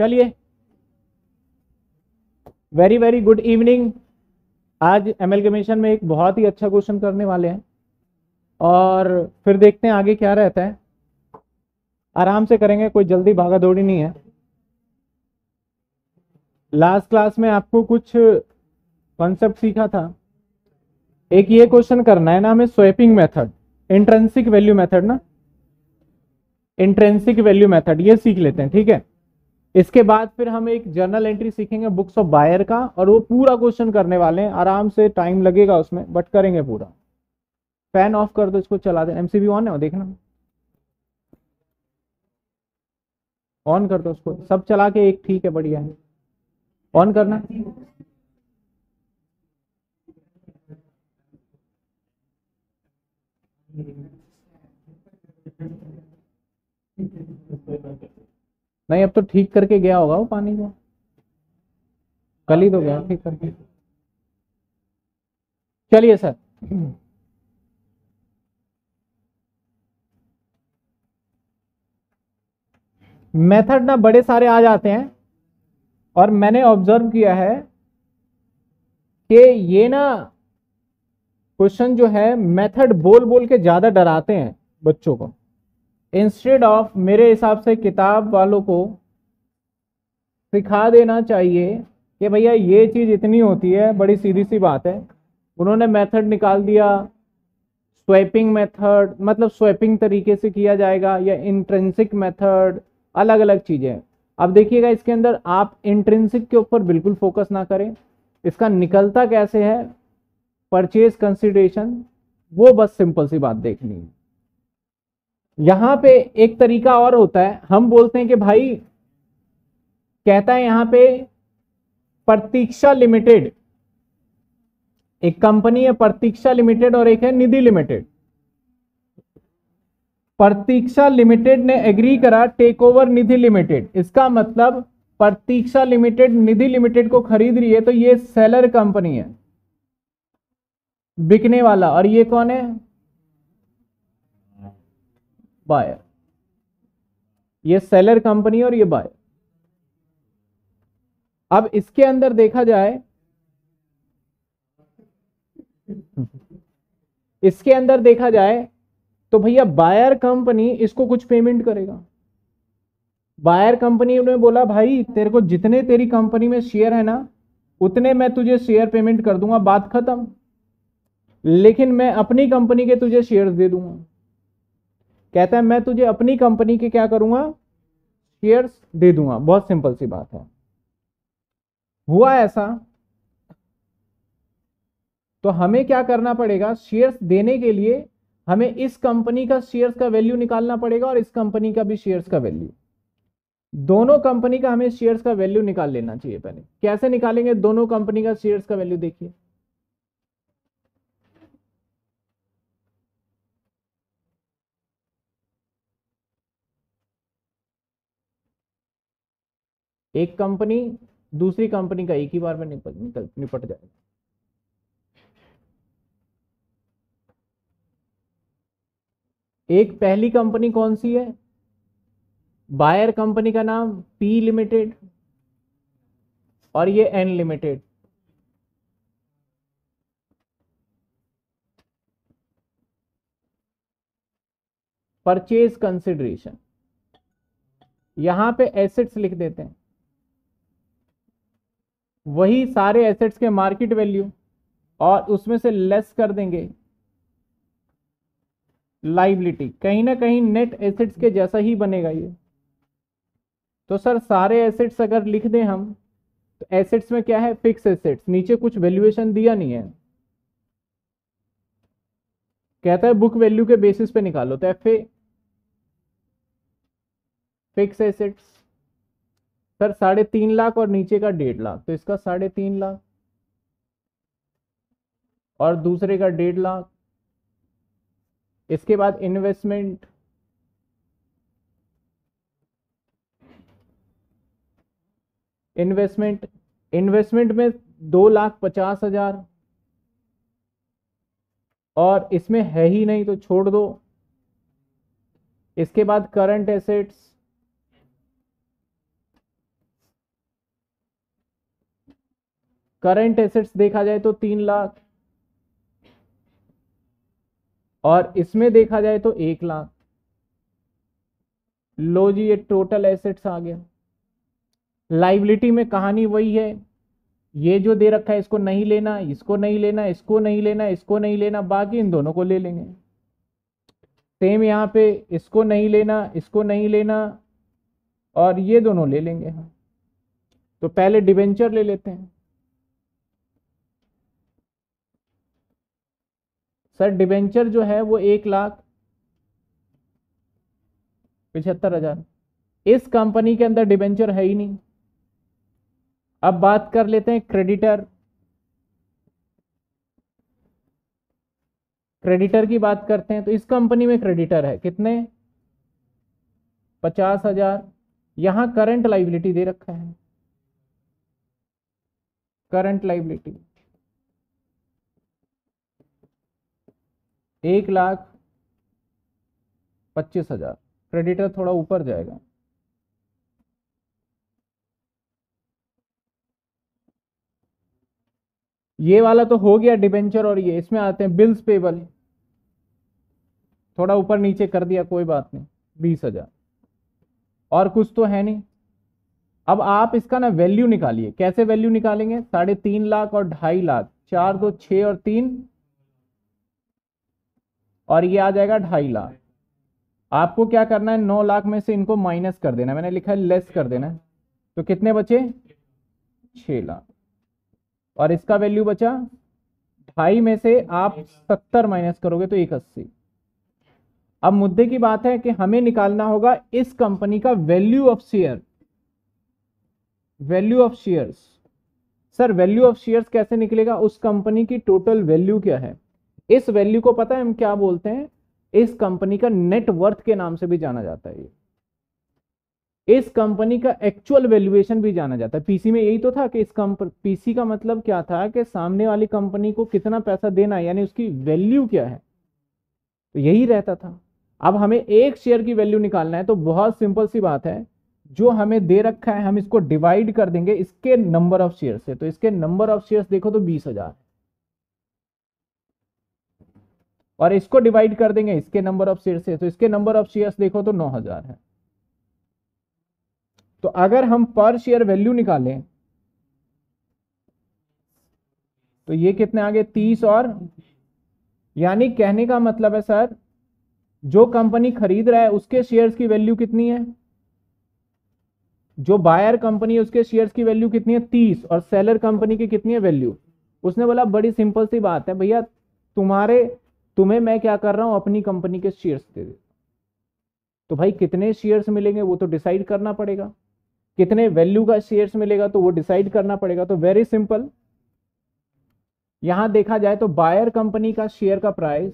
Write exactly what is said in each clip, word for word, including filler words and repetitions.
चलिए, very very good evening. आज amalgamation में एक बहुत ही अच्छा क्वेश्चन करने वाले हैं और फिर देखते हैं आगे क्या रहता है। आराम से करेंगे, कोई जल्दी भागा दौड़ी नहीं है। लास्ट क्लास में आपको कुछ कॉन्सेप्ट सीखा था। एक ये क्वेश्चन करना है ना हमें, swapping method, intrinsic value method ना, इंट्रिंसिक वैल्यू मेथड, ये सीख लेते हैं, ठीक है। इसके बाद फिर हम एक जर्नल एंट्री सीखेंगे बुक्स ऑफ बायर का, और वो पूरा क्वेश्चन करने वाले हैं। आराम से, टाइम लगेगा उसमें, बट करेंगे पूरा। फैन ऑफ कर दो, इसको चला देना। एमसीबी ऑन है, देखना ऑन कर दो उसको, सब चला के एक, ठीक है, बढ़िया है। ऑन करना, नहीं अब तो ठीक करके गया होगा वो पानी को, कल ही तो गया ठीक करके। चलिए सर, मेथड ना बड़े सारे आ जाते हैं, और मैंने ऑब्जर्व किया है कि ये ना क्वेश्चन जो है मेथड बोल बोल के ज्यादा डराते हैं बच्चों को, इंस्टेड ऑफ मेरे हिसाब से किताब वालों को सिखा देना चाहिए कि भैया ये चीज़ इतनी होती है, बड़ी सीधी सी बात है। उन्होंने मेथड निकाल दिया, स्वैपिंग मेथड मतलब स्वैपिंग तरीके से किया जाएगा, या इंट्रिंसिक मेथड, अलग अलग चीज़ें। अब देखिएगा इसके अंदर आप इंट्रिंसिक के ऊपर बिल्कुल फोकस ना करें, इसका निकलता कैसे है, परचेज कंसिडरेशन, वो बस सिंपल सी बात देखनी है। यहाँ पे एक तरीका और होता है, हम बोलते हैं कि भाई, कहता है यहाँ पे प्रतीक्षा लिमिटेड, एक कंपनी है प्रतीक्षा लिमिटेड और एक है निधि लिमिटेड। प्रतीक्षा लिमिटेड ने एग्री करा टेक ओवर निधि लिमिटेड। इसका मतलब प्रतीक्षा लिमिटेड निधि लिमिटेड को खरीद रही है, तो ये सेलर कंपनी है, बिकने वाला, और ये कौन है, बायर। ये सेलर कंपनी और ये बायर। अब इसके अंदर देखा जाए, इसके अंदर देखा जाए तो भैया बायर कंपनी इसको कुछ पेमेंट करेगा। बायर कंपनी ने बोला भाई तेरे को जितने तेरी कंपनी में शेयर है ना उतने मैं तुझे शेयर पेमेंट कर दूंगा, बात खत्म, लेकिन मैं अपनी कंपनी के तुझे शेयर्स दे दूंगा। कहता है मैं तुझे अपनी कंपनी के क्या करूंगा, शेयर्स दे दूंगा, बहुत सिंपल सी बात है। हुआ ऐसा तो हमें क्या करना पड़ेगा, शेयर्स देने के लिए हमें इस कंपनी का शेयर्स का वैल्यू निकालना पड़ेगा और इस कंपनी का भी शेयर्स का वैल्यू, दोनों कंपनी का हमें शेयर्स का वैल्यू निकाल लेना चाहिए। पहले कैसे निकालेंगे दोनों कंपनी का शेयर्स का वैल्यू, देखिए एक कंपनी दूसरी कंपनी का एक ही बार में निपट निकल निपट जाएगा। एक पहली कंपनी कौन सी है, बायर कंपनी का नाम पी लिमिटेड और ये एन लिमिटेड। परचेज कंसिडरेशन, यहां पे एसेट्स लिख देते हैं, वही सारे एसेट्स के मार्केट वैल्यू, और उसमें से लेस कर देंगे लाइबिलिटी, कहीं ना कहीं नेट एसेट्स के जैसा ही बनेगा ये। तो सर सारे एसेट्स अगर लिख दें हम तो एसेट्स में क्या है, फिक्स एसेट्स, नीचे कुछ वैल्यूएशन दिया नहीं है। कहता है बुक वैल्यू के बेसिस पे निकालो, तो F A fix assets sir साढ़े तीन लाख और नीचे का डेढ़ लाख, तो इसका साढ़े तीन लाख और दूसरे का डेढ़ लाख। इसके बाद इन्वेस्टमेंट, इन्वेस्टमेंट इन्वेस्टमेंट में दो लाख पचास हजार और इसमें है ही नहीं तो छोड़ दो। इसके बाद करंट एसेट्स करंट एसेट्स देखा जाए तो तीन लाख और इसमें देखा जाए तो एक लाख। लो जी ये टोटल एसेट्स आ गया। लाइबिलिटी में कहानी वही है, ये जो दे रखा है इसको नहीं लेना, इसको नहीं लेना, इसको नहीं लेना, इसको नहीं लेना, बाकी इन दोनों को ले लेंगे। सेम यहाँ पे इसको नहीं लेना, इसको नहीं लेना और ये दोनों ले लेंगे। हाँ तो पहले डिबेंचर ले लेते हैं। सर डिबेंचर जो है वो एक लाख पिछहत्तर हजार, इस कंपनी के अंदर डिबेंचर है ही नहीं। अब बात कर लेते हैं क्रेडिटर। क्रेडिटर की बात करते हैं तो इस कंपनी में क्रेडिटर है कितने, पचास हजार। यहां करंट लाइबिलिटी दे रखा है, करंट लाइबिलिटी एक लाख पच्चीस हजार, क्रेडिटर थोड़ा ऊपर जाएगा। ये वाला तो हो गया डिबेंचर और ये, इसमें आते हैं बिल्स पेबल, थोड़ा ऊपर नीचे कर दिया कोई बात नहीं, बीस हजार और कुछ तो है नहीं। अब आप इसका ना वैल्यू निकालिए, कैसे वैल्यू निकालेंगे, साढ़े तीन लाख और ढाई लाख, चार दो छः और तीन और ये आ जाएगा ढाई लाख। आपको क्या करना है, नौ लाख में से इनको माइनस कर देना, मैंने लिखा है लेस कर देना, तो कितने बचे छः लाख और इसका वैल्यू बचा ढाई में से आप सत्तर माइनस करोगे तो एक अस्सी। अब मुद्दे की बात है कि हमें निकालना होगा इस कंपनी का value of share, value of shares. Sir value of shares कैसे निकलेगा, उस कंपनी की टोटल वैल्यू क्या है, इस वैल्यू को पता है हम क्या बोलते हैं, इस कंपनी का नेटवर्थ के नाम से भी जाना जाता है। इस कंपनी का एक्चुअल वैल्यूएशन भी जाना जाता है। पीसी में यही तो था कि इस कंपनी, पीसी का मतलब क्या था कि सामने वाली कंपनी को कितना पैसा देना है, यानी उसकी वैल्यू क्या है, तो यही रहता था। अब हमें एक शेयर की वैल्यू निकालना है तो बहुत सिंपल सी बात है, जो हमें दे रखा है हम इसको डिवाइड कर देंगे इसके नंबर ऑफ शेयर से, तो इसके नंबर ऑफ शेयर देखो तो बीस हजार और इसको डिवाइड कर देंगे इसके नंबर ऑफ शेयर से, तो इसके नंबर ऑफ शेयर देखो तो नौ हजार है। तो अगर हम पर शेयर वैल्यू निकालें तो ये कितने आगे तीस, और यानी कहने का मतलब है सर जो कंपनी खरीद रहा है उसके शेयर्स की वैल्यू कितनी है, जो बायर कंपनी है उसके शेयर्स की वैल्यू कितनी है तीस और सेलर कंपनी की कितनी है वैल्यू। उसने बोला बड़ी सिंपल सी बात है भैया, तुम्हारे तुम्हें मैं क्या कर रहा हूं अपनी कंपनी के शेयर्स दे दे, तो भाई कितने शेयर्स मिलेंगे वो तो डिसाइड करना पड़ेगा, कितने वैल्यू का शेयर्स मिलेगा तो वो डिसाइड करना पड़ेगा। तो वेरी सिंपल, यहां देखा जाए तो बायर कंपनी का शेयर का प्राइस,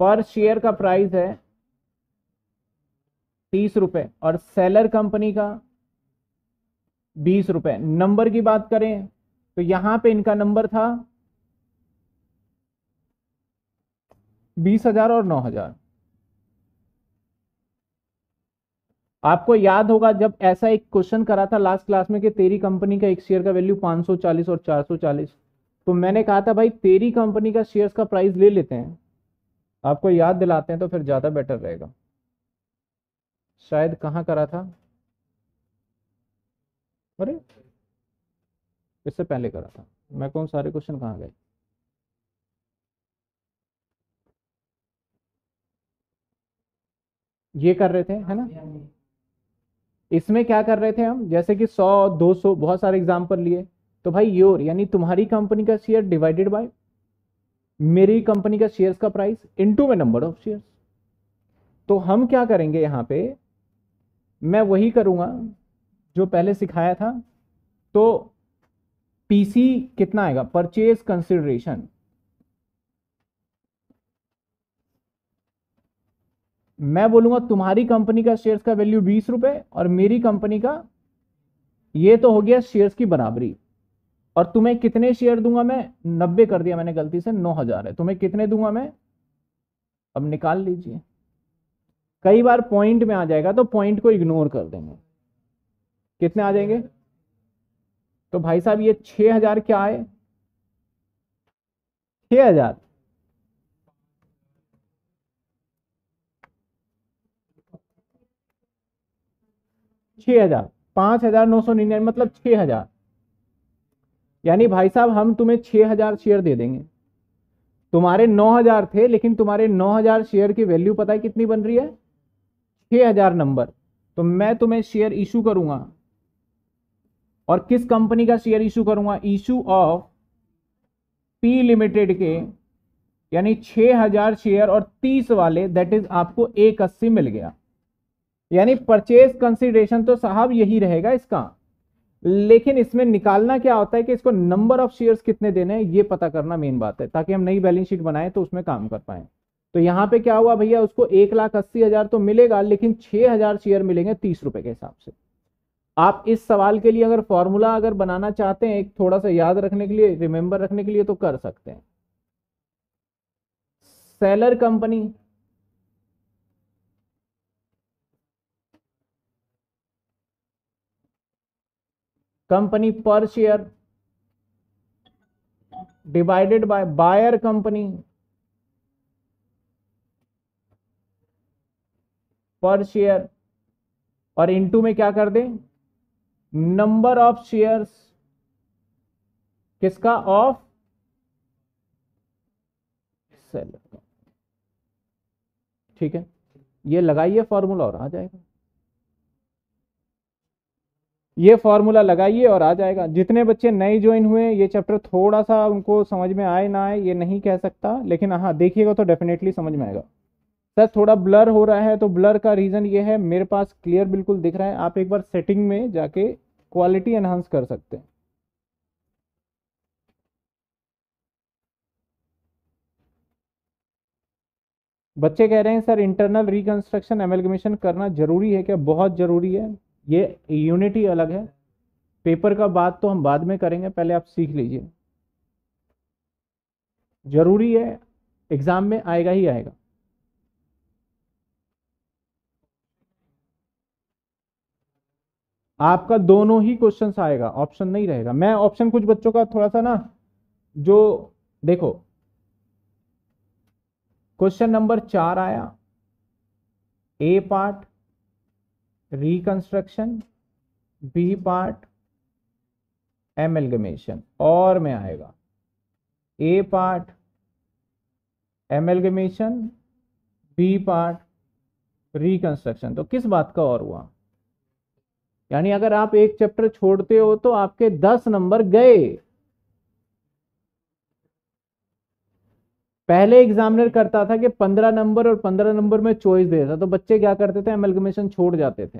पर शेयर का प्राइस है तीस रुपए और सेलर कंपनी का बीस रुपए। नंबर की बात करें तो यहां पे इनका नंबर था बीस हजार और नौ हजार। आपको याद होगा जब ऐसा एक क्वेश्चन करा था लास्ट क्लास में कि तेरी कंपनी का एक शेयर का वैल्यू पाँच सौ चालीस और चार सौ चालीस, तो मैंने कहा था भाई तेरी कंपनी का शेयर्स का प्राइस ले लेते हैं, आपको याद दिलाते हैं तो फिर ज़्यादा बेटर रहेगा। शायद कहाँ करा था, अरे इससे पहले करा था, मैं कौन सारे क्वेश्चन कहाँ गए। ये कर रहे थे है ना, इसमें क्या कर रहे थे हम, जैसे कि सौ दो सौ बहुत सारे एग्जाम्पल लिए, तो भाई योर यानी तुम्हारी कंपनी का शेयर डिवाइडेड बाय मेरी कंपनी का शेयर्स का प्राइस इनटू में नंबर ऑफ शेयर्स। तो हम क्या करेंगे यहाँ पे, मैं वही करूँगा जो पहले सिखाया था। तो पीसी कितना आएगा, परचेज कंसिडरेशन, मैं बोलूंगा तुम्हारी कंपनी का शेयर्स का वैल्यू बीस रुपए और मेरी कंपनी का, ये तो हो गया शेयर्स की बराबरी। और तुम्हें कितने शेयर दूंगा मैं, नब्बे कर दिया मैंने गलती से, नौ हजार है, तुम्हें कितने दूंगा मैं, अब निकाल लीजिए। कई बार पॉइंट में आ जाएगा तो पॉइंट को इग्नोर कर देंगे, कितने आ जाएंगे तो भाई साहब ये छह हजार क्या आए, छह हजार छह हजार पांच हजार नौ सौ निन्यानवे मतलब छह हजार। यानी भाई साहब हम तुम्हें छह हजार शेयर दे देंगे। तुम्हारे नौ हजार थे लेकिन तुम्हारे नौ हजार शेयर की वैल्यू पता है कितनी बन रही है, छह हजार नंबर। तो मैं तुम्हें शेयर इशू करूंगा और किस कंपनी का शेयर इशू करूंगा, इशू ऑफ पी लिमिटेड के, यानी छह हजार शेयर और तीस वाले, दैट इज आपको एक अस्सी मिल गया। यानी परचेज कंसीडरेशन तो साहब यही रहेगा इसका, लेकिन इसमें निकालना क्या होता है कि इसको नंबर ऑफ शेयर्स कितने देने हैं ये पता करना मेन बात है, ताकि हम नई बैलेंस शीट बनाएं तो उसमें काम कर पाएं। तो यहाँ पे क्या हुआ भैया, उसको एक लाख अस्सी हजार तो मिलेगा लेकिन छह हजार शेयर मिलेंगे तीस रुपए के हिसाब से। आप इस सवाल के लिए अगर फॉर्मूला अगर बनाना चाहते हैं एक थोड़ा सा याद रखने के लिए, रिमेम्बर रखने के लिए, तो कर सकते हैं। सेलर कंपनी कंपनी पर share divided by buyer company पर शेयर, और इनटू में क्या कर दें, नंबर ऑफ शेयर्स किसका, ऑफ सेलर। ठीक है, ये लगाइए फॉर्मूला और आ जाएगा, ये फॉर्मूला लगाइए और आ जाएगा। जितने बच्चे नए ज्वाइन हुए ये चैप्टर थोड़ा सा उनको समझ में आए ना आए ये नहीं कह सकता, लेकिन हाँ देखिएगा तो डेफिनेटली समझ में आएगा। सर थोड़ा ब्लर हो रहा है, तो ब्लर का रीज़न ये है, मेरे पास क्लियर बिल्कुल दिख रहा है। आप एक बार सेटिंग में जाके क्वालिटी एनहांस कर सकते हैं। बच्चे कह रहे हैं सर इंटरनल रिकंस्ट्रक्शन एमलगमेशन करना जरूरी है क्या? बहुत जरूरी है, ये यूनिटी अलग है, पेपर का बात तो हम बाद में करेंगे, पहले आप सीख लीजिए। जरूरी है, एग्जाम में आएगा ही आएगा। आपका दोनों ही क्वेश्चन आएगा, ऑप्शन नहीं रहेगा। मैं ऑप्शन कुछ बच्चों का थोड़ा सा ना, जो देखो क्वेश्चन नंबर चार आया A part reconstruction, B part amalgamation, और में आएगा A part amalgamation, B part reconstruction. तो किस बात का और हुआ, यानी अगर आप एक चैप्टर छोड़ते हो तो आपके दस नंबर गए। पहले एग्जामिनर करता था कि पंद्रह नंबर और पंद्रह नंबर में चॉइस देता था, तो बच्चे क्या करते थे, एमलगमेशन छोड़ जाते थे।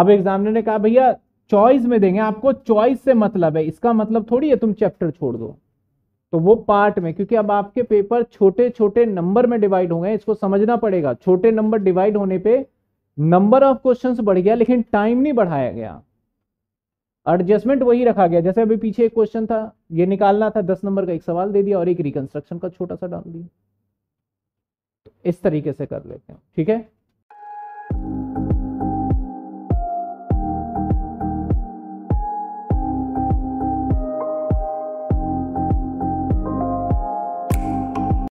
अब एग्जामिनर ने कहा भैया चॉइस में देंगे आपको, चॉइस से मतलब है, इसका मतलब थोड़ी है तुम चैप्टर छोड़ दो। तो वो पार्ट में, क्योंकि अब आपके पेपर छोटे छोटे नंबर में डिवाइड हो गए, इसको समझना पड़ेगा। छोटे नंबर डिवाइड होने पर नंबर ऑफ क्वेश्चन बढ़ गया लेकिन टाइम नहीं बढ़ाया गया, एडजस्टमेंट वही रखा गया। जैसे अभी पीछे एक क्वेश्चन था, ये निकालना था, दस नंबर का एक सवाल दे दिया और एक रिकंस्ट्रक्शन का छोटा सा डाल दिया। इस तरीके से कर लेते हैं, ठीक है।